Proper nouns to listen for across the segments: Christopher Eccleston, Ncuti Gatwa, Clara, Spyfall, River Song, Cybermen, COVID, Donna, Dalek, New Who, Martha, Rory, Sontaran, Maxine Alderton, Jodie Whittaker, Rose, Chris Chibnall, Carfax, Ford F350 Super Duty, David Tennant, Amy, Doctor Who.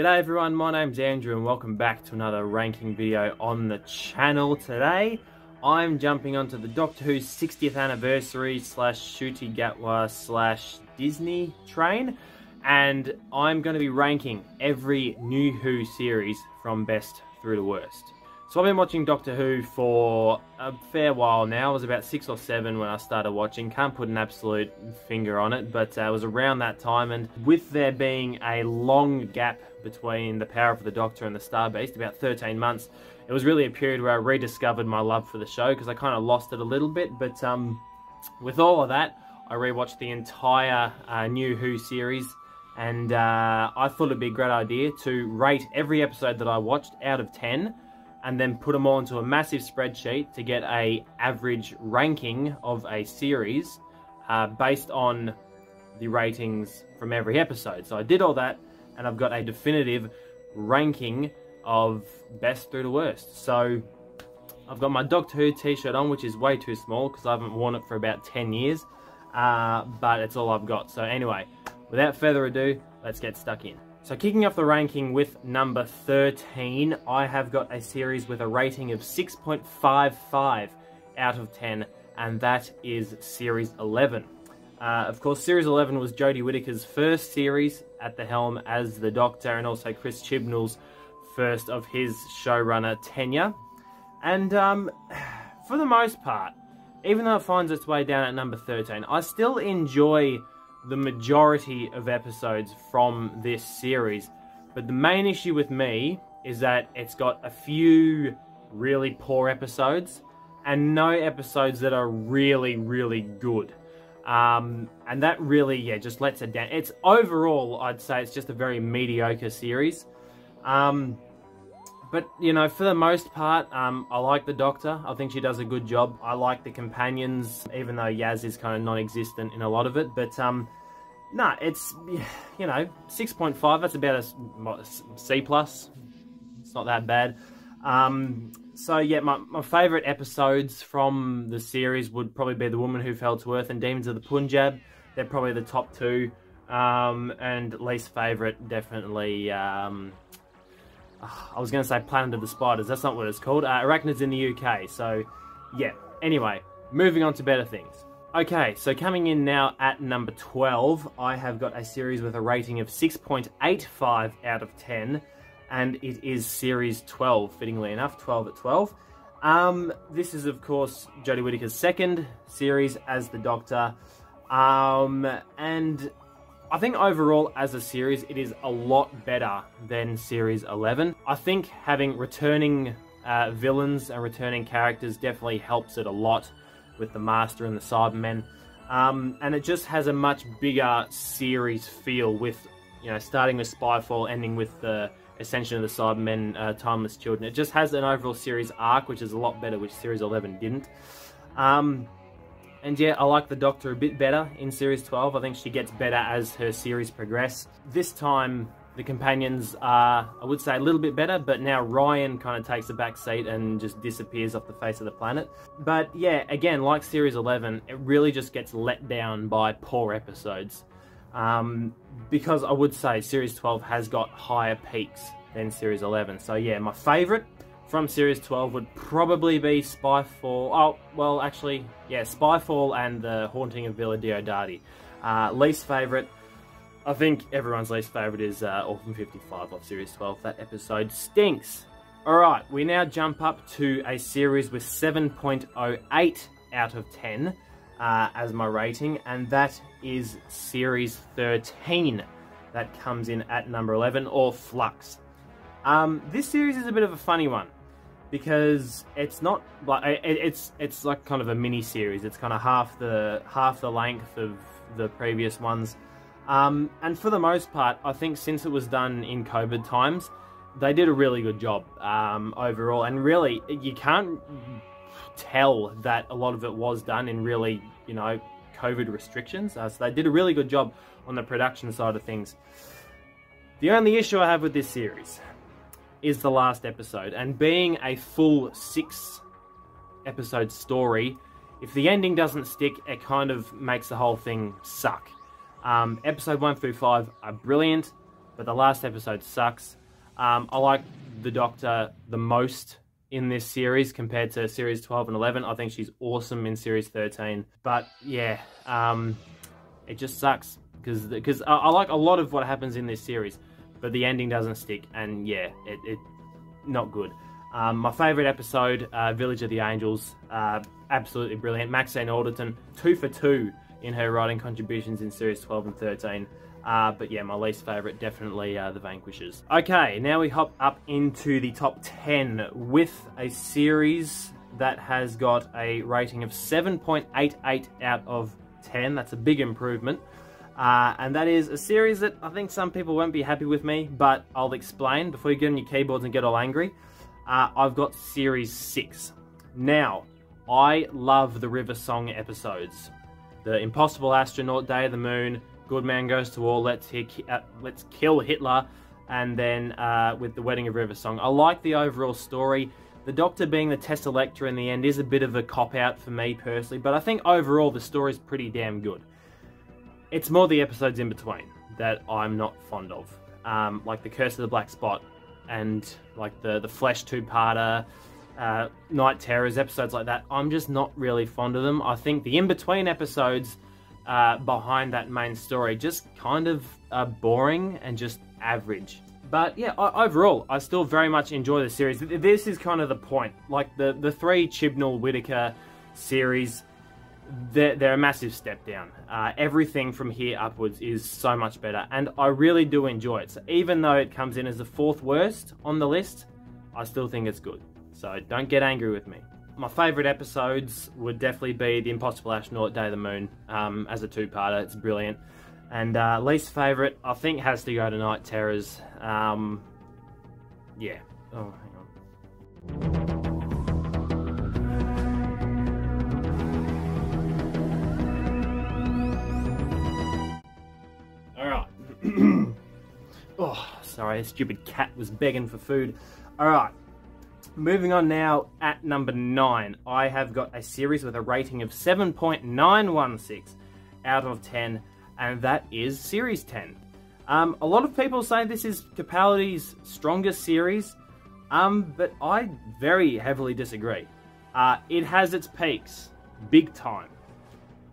G'day everyone, my name's Andrew and welcome back to another ranking video on the channel. Today I'm jumping onto the Doctor Who 60th anniversary / Ncuti Gatwa / Disney train, and I'm going to be ranking every new Who series from best through to worst. So I've been watching Doctor Who for a fair while now. I was about 6 or 7 when I started watching. Can't put an absolute finger on it, but it was around that time. And with there being a long gap between The Power of the Doctor and The Starbase, about 13 months, it was really a period where I rediscovered my love for the show because I kind of lost it a little bit. But with all of that, I rewatched the entire new Who series. And I thought it'd be a great idea to rate every episode that I watched out of 10. And then put them all into a massive spreadsheet to get an average ranking of a series based on the ratings from every episode. So I did all that, and I've got a definitive ranking of best through to worst. So I've got my Doctor Who t-shirt on, which is way too small because I haven't worn it for about 10 years. But it's all I've got. So anyway, without further ado, let's get stuck in. So kicking off the ranking with number 13, I have got a series with a rating of 6.55 out of 10, and that is Series 11. Of course, Series 11 was Jodie Whittaker's first series at the helm as the Doctor, and also Chris Chibnall's first of his showrunner tenure. And for the most part, even though it finds its way down at number 13, I still enjoy the majority of episodes from this series, but the main issue with me is that it's got a few really poor episodes and no episodes that are really good, and that really just lets it down. It's overall, I'd say it's just a very mediocre series, but you know, for the most part, I like the Doctor. I think she does a good job. I like the companions, even though Yaz is kind of non-existent in a lot of it. But nah, it's, you know, 6.5. That's about a C plus. It's not that bad. So yeah, my favourite episodes from the series would probably be The Woman Who Fell to Earth and Demons of the Punjab. They're probably the top two. And least favourite, definitely. I was going to say Planet of the Spiders, that's not what it's called. Arachnids in the UK, so yeah. Anyway, moving on to better things. Okay, so coming in now at number 12, I have got a series with a rating of 6.85 out of 10, and it is Series 12, fittingly enough, 12 at 12. This is, of course, Jodie Whittaker's second series as the Doctor, and I think overall, as a series, it is a lot better than Series 11. I think having returning villains and returning characters definitely helps it a lot with the Master and the Cybermen. And it just has a much bigger series feel with, you know, starting with Spyfall, ending with the Ascension of the Cybermen, Timeless Children. It just has an overall series arc, which is a lot better, which Series 11 didn't. And yeah, I like the Doctor a bit better in Series 12. I think she gets better as her series progress. This time, the companions are, I would say, a little bit better, but now Ryan kind of takes a back seat and just disappears off the face of the planet. But yeah, again, like Series 11, it really just gets let down by poor episodes. Because I would say Series 12 has got higher peaks than Series 11. So yeah, my favourite from Series 12 would probably be Spyfall. Oh, well, actually, yeah, Spyfall and The Haunting of Villa Diodati. Least favourite, I think everyone's least favourite is Orphan 55 off Series 12. That episode stinks. Alright, we now jump up to a series with 7.08 out of 10 as my rating, and that is Series 13. That comes in at number 11, or Flux. This series is a bit of a funny one, because it's not like it's like kind of a mini series. It's kind of half the length of the previous ones, and for the most part, I think since it was done in COVID times, they did a really good job overall. And really, you can't tell that a lot of it was done in really, you know, COVID restrictions. So they did a really good job on the production side of things. The only issue I have with this series is the last episode, and being a full 6-episode story, if the ending doesn't stick, it kind of makes the whole thing suck. Episode 1 through 5 are brilliant, but the last episode sucks. I like the Doctor the most in this series compared to series 12 and 11. I think she's awesome in series 13. But yeah, it just sucks because I like a lot of what happens in this series, but the ending doesn't stick, and yeah, it's not good. My favourite episode, Village of the Angels, absolutely brilliant. Maxine Alderton, 2 for 2 in her writing contributions in series 12 and 13. But yeah, my least favourite, definitely The Vanquishers. Okay, now we hop up into the top 10 with a series that has got a rating of 7.88 out of 10. That's a big improvement. And that is a series that I think some people won't be happy with me, but I'll explain before you get on your keyboards and get all angry. I've got series 6. Now, I love the River Song episodes. The Impossible Astronaut, Day of the Moon, Good Man Goes to War, Let's Kill Hitler, and then with the Wedding of River Song. I like the overall story. The Doctor being the test elector in the end is a bit of a cop-out for me personally, but I think overall the story's pretty damn good. It's more the episodes in between that I'm not fond of, like The Curse of the Black Spot and like the Flesh two-parter, Night Terrors, episodes like that. I'm just not really fond of them. I think the in-between episodes behind that main story just kind of boring and just average. But yeah, overall, I still very much enjoy the series. This is kind of the point. Like the three Chibnall Whittaker series, they're a massive step down. Everything from here upwards is so much better, and I really do enjoy it. So even though it comes in as the 4th worst on the list, I still think it's good. So don't get angry with me. My favourite episodes would definitely be The Impossible Astronaut, Day of the Moon, as a two-parter. It's brilliant. And least favourite, I think, has to go to Night Terrors. Yeah. Oh, hang on. Oh, sorry, a stupid cat was begging for food. Alright, moving on now at number 9. I have got a series with a rating of 7.916 out of 10, and that is series 10. A lot of people say this is Capaldi's strongest series, but I very heavily disagree. It has its peaks, big time,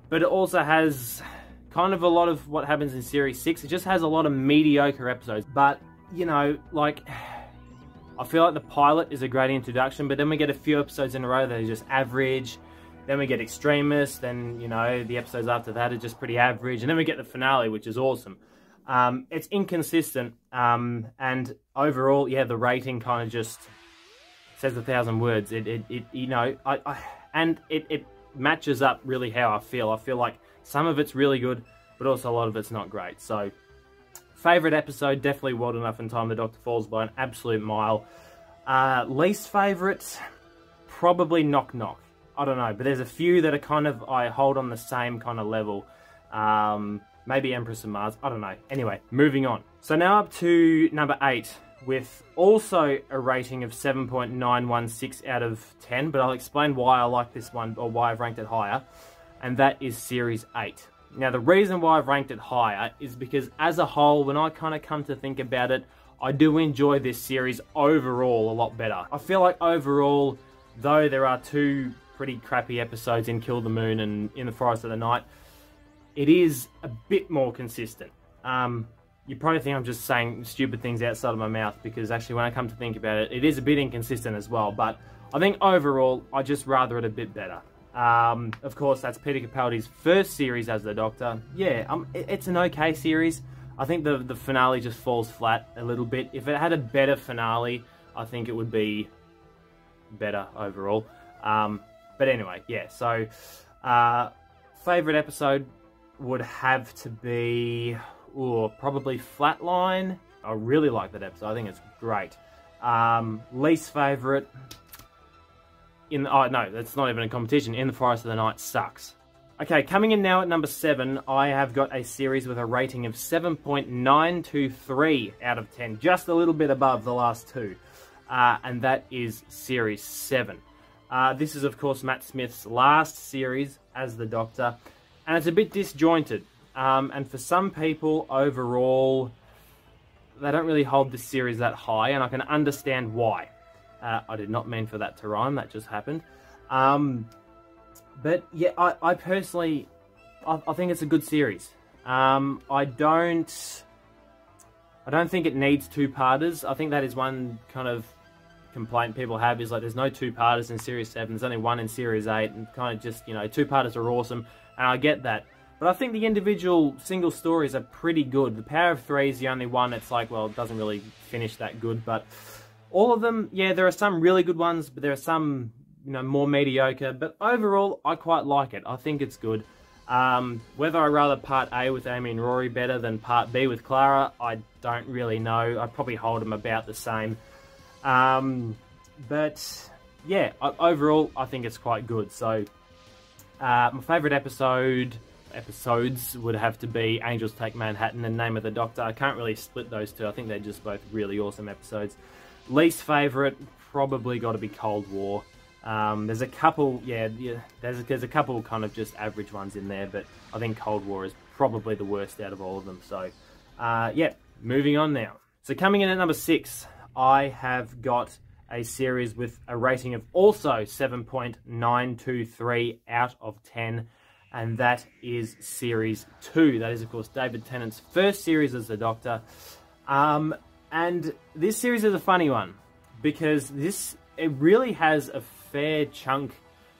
but it also has kind of a lot of what happens in series 6. It just has a lot of mediocre episodes. But, you know, like, I feel like the pilot is a great introduction, but then we get a few episodes in a row that are just average. Then we get Extremists, then, you know, the episodes after that are just pretty average. And then we get the finale, which is awesome. It's inconsistent. And overall, yeah, the rating kind of just says 1,000 words. It you know, it matches up really how I feel. I feel like some of it's really good, but also a lot of it's not great. So, favourite episode, definitely World Enough in Time. The Doctor falls by an absolute mile. Least favourite, probably Knock Knock. I don't know, but there's a few that are kind of, I hold on the same kind of level. Maybe Empress of Mars, I don't know. Anyway, moving on. So now up to number 8, with also a rating of 7.916 out of 10, but I'll explain why I like this one, or why I've ranked it higher. And that is series 8. Now, the reason why I've ranked it higher is because as a whole, when I kind of come to think about it, I do enjoy this series overall a lot better. I feel like overall, though there are two pretty crappy episodes in Kill the Moon and In the Forest of the Night, it is a bit more consistent. You probably think I'm just saying stupid things outside of my mouth, because actually when I come to think about it, it is a bit inconsistent as well, but I think overall, I just rather it a bit better. Of course, that's Peter Capaldi's first series as the Doctor. Yeah, it's an okay series. I think the finale just falls flat a little bit. If it had a better finale, I think it would be better overall. But anyway, yeah, so favourite episode would have to be probably Flatline. I really like that episode. I think it's great. Least favourite, no, that's not even a competition. In the Forest of the Night sucks. Okay, coming in now at number 7, I have got a series with a rating of 7.923 out of 10, just a little bit above the last two, and that is series 7. This is, of course, Matt Smith's last series as the Doctor, and it's a bit disjointed, and for some people overall, they don't really hold this series that high, and I can understand why. I did not mean for that to rhyme, that just happened. But yeah, I personally, I think it's a good series. I don't think it needs two-parters. I think that is one kind of complaint people have, is like there's no two-parters in Series 7, there's only one in Series 8, and kind of just, you know, two-parters are awesome, and I get that. But I think the individual single stories are pretty good. The Power of Three is the only one that's like, well, it doesn't really finish that good, but all of them, yeah, there are some really good ones, but there are some, you know, more mediocre, but overall, I quite like it. I think it's good. Whether I rather Part A with Amy and Rory better than Part B with Clara, I don't really know. I'd probably hold them about the same. But yeah, overall, I think it's quite good. So my favourite episodes would have to be Angels Take Manhattan and Name of the Doctor. I can't really split those two. I think they're just both really awesome episodes. Least favourite, probably got to be Cold War. There's a couple, there's a couple kind of just average ones in there, but I think Cold War is probably the worst out of all of them. So, yeah, moving on now. So coming in at number 6, I have got a series with a rating of also 7.923 out of 10, and that is Series 2. That is, of course, David Tennant's first series as the Doctor. And this series is a funny one, because it really has a fair chunk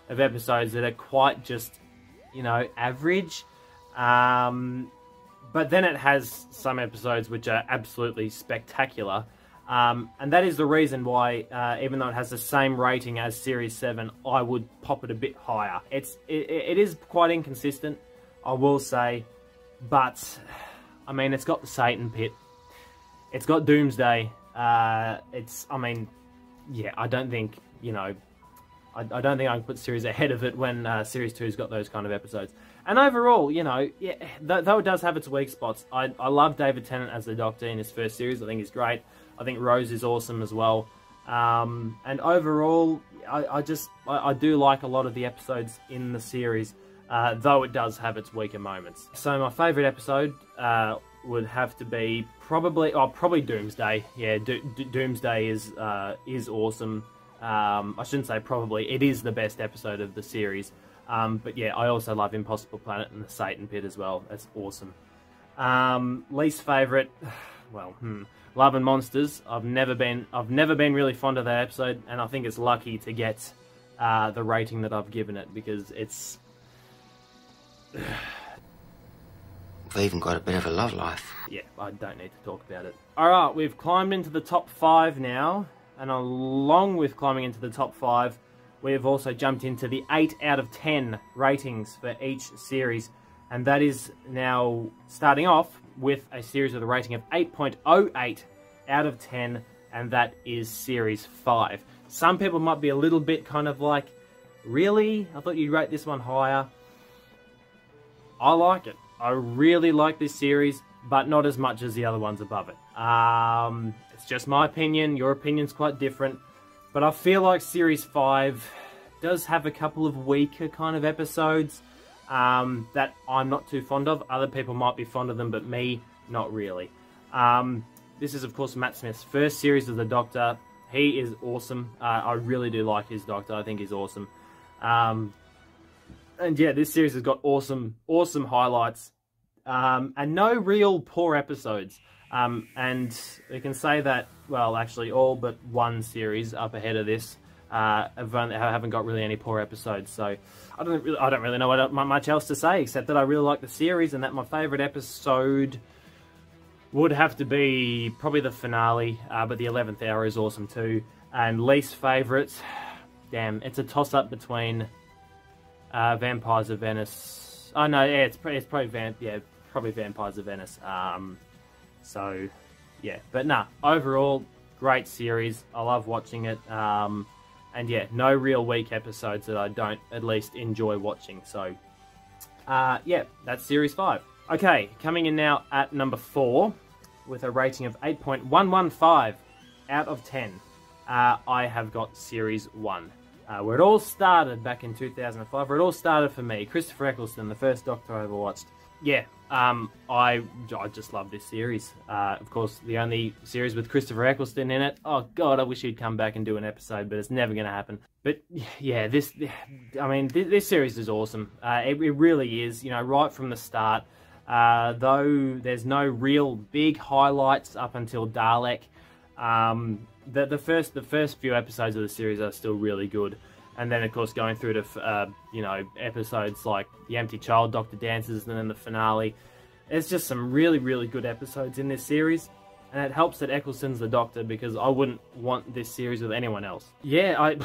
of episodes that are quite just, you know, average. But then it has some episodes which are absolutely spectacular. And that is the reason why, even though it has the same rating as Series 7, I would pop it a bit higher. It is quite inconsistent, I will say. But, I mean, it's got the Satan Pit. It's got Doomsday. I mean, yeah, I don't think, you know, I don't think I can put series ahead of it when Series 2's got those kind of episodes. And overall, you know, yeah, though it does have its weak spots, I love David Tennant as the Doctor in his first series. I think he's great. I think Rose is awesome as well. And overall, I do like a lot of the episodes in the series, though it does have its weaker moments. So my favourite episode would have to be probably Doomsday. Yeah, Doomsday is awesome. I shouldn't say probably, it is the best episode of the series. But yeah, I also love Impossible Planet and the Satan Pit as well. That's awesome. Least favourite, well, Love and Monsters. I've never been really fond of that episode, and I think it's lucky to get the rating that I've given it, because it's... They even got a bit of a love life. Yeah, I don't need to talk about it. Alright, we've climbed into the top 5 now, and along with climbing into the top 5, we've also jumped into the 8 out of 10 ratings for each series, and that is now starting off with a series with a rating of 8.08 out of 10, and that is Series 5. Some people might be a little bit kind of like, really? I thought you'd rate this one higher. I like it. I really like this series, but not as much as the other ones above it. It's just my opinion. Your opinion's quite different. But I feel like Series 5 does have a couple of weaker kind of episodes that I'm not too fond of. Other people might be fond of them, but me, not really. This is, of course, Matt Smith's first series as the Doctor. He is awesome. I really do like his Doctor. I think he's awesome. And yeah, this series has got awesome highlights, and no real poor episodes. And we can say that, well, actually all but one series up ahead of this haven't got really any poor episodes. So I don't really know what much else to say, except that I really like the series, and that my favourite episode would have to be probably the finale, but the 11th hour is awesome too. And least favourites, damn, it's a toss-up between... Vampires of Venice. Oh no, yeah, it's probably Vampires of Venice. So yeah, but nah, overall great series. I love watching it. And yeah, no real weak episodes that I don't at least enjoy watching. So yeah, that's Series 5. Okay, coming in now at number 4 with a rating of 8.115 out of 10. I have got Series 1. Where it all started back in 2005, where it all started for me. Christopher Eccleston, the first Doctor I ever watched. Yeah, I just love this series. Of course, the only series with Christopher Eccleston in it. Oh God, I wish he'd come back and do an episode, but it's never going to happen. But yeah, this series is awesome. It really is, you know, right from the start. Though there's no real big highlights up until Dalek, the first few episodes of the series are still really good. And then, of course, going through to, you know, episodes like The Empty Child, Doctor Dances, and then the finale. There's just some really, really good episodes in this series. And it helps that Eccleston's the Doctor, because I wouldn't want this series with anyone else. Yeah, I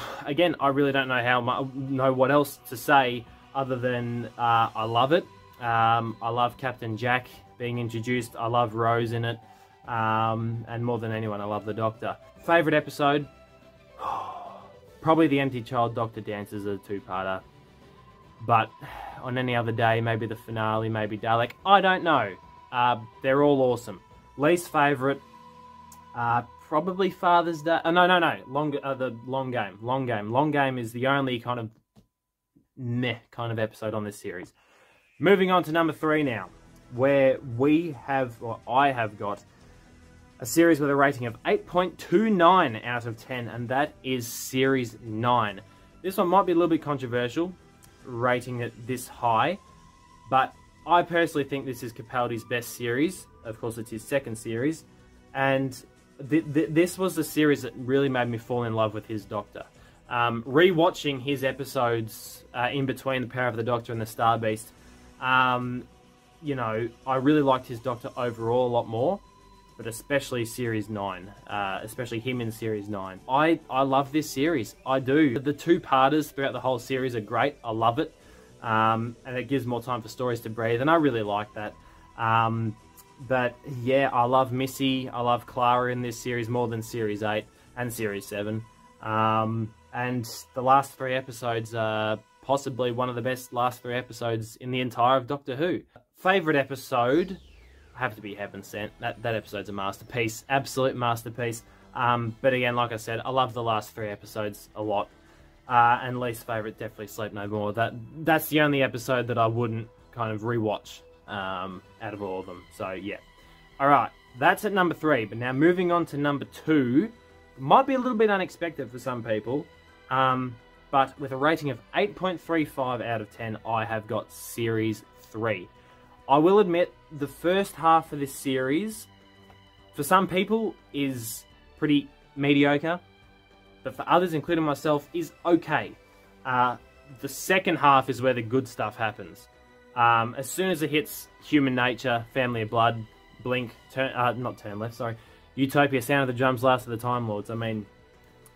really don't know what else to say other than I love it. I love Captain Jack being introduced. I love Rose in it. And more than anyone, I love the Doctor. Favourite episode? Probably The Empty Child, Doctor Dances are a two-parter. But on any other day, maybe the finale, maybe Dalek. I don't know. They're all awesome. Least favourite, probably Father's Day. Oh, no. The Long Game. Long Game is the only kind of meh kind of episode on this series. Moving on to number 3 now, where we have, or I have got, a series with a rating of 8.29 out of 10, and that is Series 9. This one might be a little bit controversial, rating it this high, but I personally think this is Capaldi's best series. Of course, it's his second series, and this was the series that really made me fall in love with his Doctor. Re-watching his episodes in between The Power of the Doctor and The Star Beast, you know, I really liked his Doctor overall a lot more. But especially Series 9, especially him in Series 9. I love this series, I do. The two-parters throughout the whole series are great, I love it. And it gives more time for stories to breathe, and I really like that. But yeah, I love Missy, I love Clara in this series more than Series 8 and Series 7. And the last 3 episodes are possibly one of the best last 3 episodes in the entire of Doctor Who. Favourite episode? Have to be Heaven Sent. That episode's a masterpiece, absolute masterpiece. But again, like I said, I love the last 3 episodes a lot. And least favourite, definitely Sleep No More. That's the only episode that I wouldn't kind of rewatch out of all of them. So yeah, all right, that's at number 3. But now moving on to number 2, might be a little bit unexpected for some people, but with a rating of 8.35 out of 10, I have got Series 3. I will admit, the first half of this series, for some people, is pretty mediocre, but for others, including myself, is okay. The second half is where the good stuff happens. As soon as it hits Human Nature, Family of Blood, Blink, not Turn Left, sorry, Utopia, Sound of the Drums, Last of the Time Lords, I mean,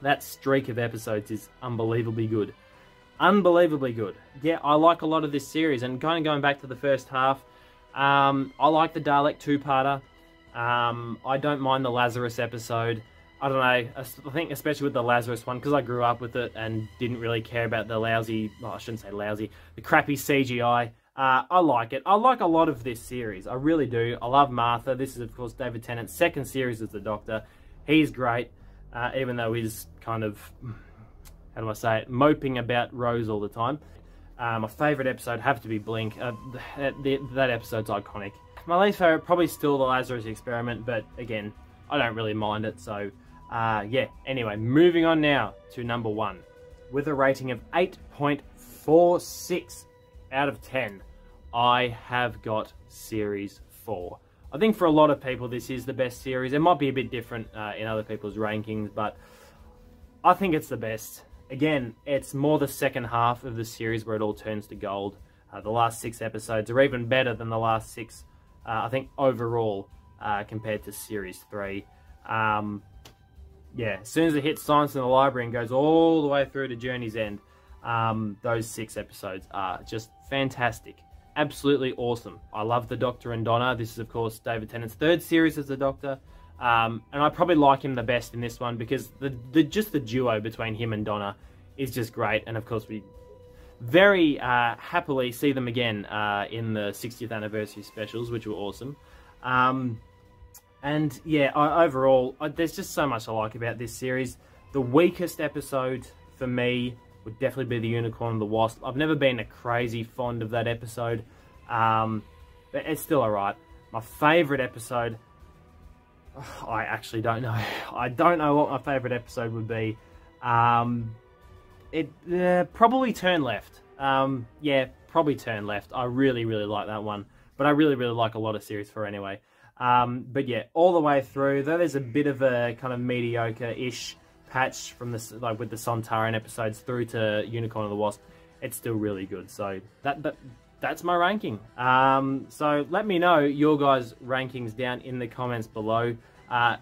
that streak of episodes is unbelievably good. Unbelievably good. Yeah, I like a lot of this series, and kind of going back to the first half, I like the Dalek two-parter. I don't mind the Lazarus episode. I don't know, I think especially with the Lazarus one, because I grew up with it and didn't really care about the lousy, well, I shouldn't say lousy, the crappy CGI. I like it. I like a lot of this series. I really do. I love Martha. This is, of course, David Tennant's second series as the Doctor. He's great, even though he's kind of, how do I say it, moping about Rose all the time. My favourite episode have to be Blink. That episode's iconic. My least favourite, probably still the Lazarus Experiment, but again, I don't really mind it, so yeah. Anyway, moving on now to number 1, with a rating of 8.46 out of 10, I have got Series 4. I think for a lot of people this is the best series. It might be a bit different in other people's rankings, but I think it's the best. Again, it's more the second half of the series where it all turns to gold. The last 6 episodes are even better than the last 6, I think, overall, compared to Series 3. Yeah, as soon as it hits Science in the Library and goes all the way through to Journey's End, those 6 episodes are just fantastic. Absolutely awesome. I love the Doctor and Donna. This is, of course, David Tennant's third series as the Doctor. And I probably like him the best in this one, because just the duo between him and Donna is just great. And of course, we very happily see them again in the 60th anniversary specials, which were awesome. And yeah, overall, there's just so much I like about this series. The weakest episode for me would definitely be The Unicorn and the Wasp. I've never been a crazy fond of that episode. but it's still all right. My favourite episode, I actually don't know. I don't know what my favourite episode would be. Probably Turn Left. Yeah, probably Turn Left. I really, really like that one. But I really, really like a lot of Series 4 anyway. But yeah, all the way through, though there's a bit of a kind of mediocre-ish patch from this, like with the Sontaran episodes through to Unicorn and the Wasp, it's still really good. So that's my ranking. So let me know your guys' rankings down in the comments below.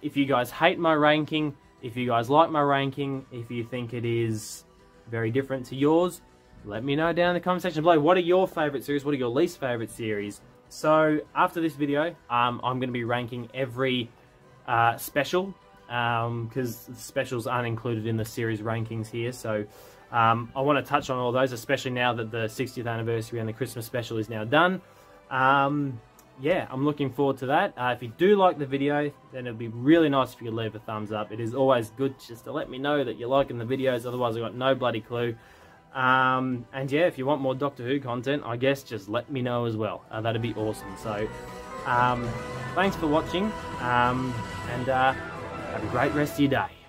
If you guys hate my ranking, if you guys like my ranking, if you think it is very different to yours, let me know down in the comment section below. What are your favourite series? What are your least favourite series? So after this video, I'm going to be ranking every special, because specials aren't included in the series rankings here. So I want to touch on all those, especially now that the 60th anniversary and the Christmas special is now done. Yeah, I'm looking forward to that. If you do like the video, then it'd be really nice if you could leave a thumbs up. It is always good just to let me know that you're liking the videos, otherwise I've got no bloody clue. And yeah, if you want more Doctor Who content, I guess just let me know as well. That'd be awesome. So thanks for watching, and have a great rest of your day.